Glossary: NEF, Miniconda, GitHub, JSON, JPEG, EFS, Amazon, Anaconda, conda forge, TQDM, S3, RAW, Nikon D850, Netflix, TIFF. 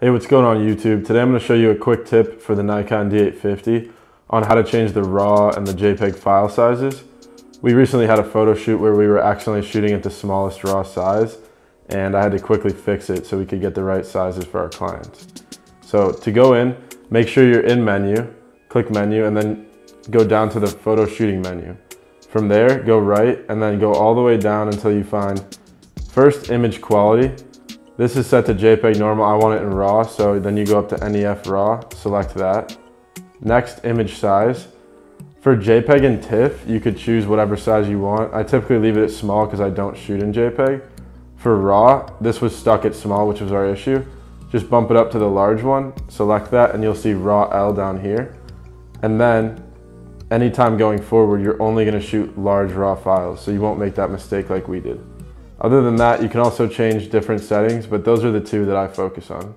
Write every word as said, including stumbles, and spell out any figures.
Hey, what's going on YouTube? Today I'm going to show you a quick tip for the Nikon D eight fifty on how to change the RAW and the JPEG file sizes. We recently had a photo shoot where we were accidentally shooting at the smallest RAW size, and I had to quickly fix it so we could get the right sizes for our clients. So to go in, make sure you're in menu, click menu, and then go down to the photo shooting menu. From there, go right, and then go all the way down until you find first image quality. This is set to JPEG normal. I want it in RAW, so then you go up to N E F RAW, select that. Next, image size. For JPEG and TIFF, you could choose whatever size you want. I typically leave it at small because I don't shoot in JPEG. For RAW, this was stuck at small, which was our issue. Just bump it up to the large one, select that, and you'll see RAW L down here. And then, anytime going forward, you're only gonna shoot large RAW files, so you won't make that mistake like we did. Other than that, you can also change different settings, but those are the two that I focus on.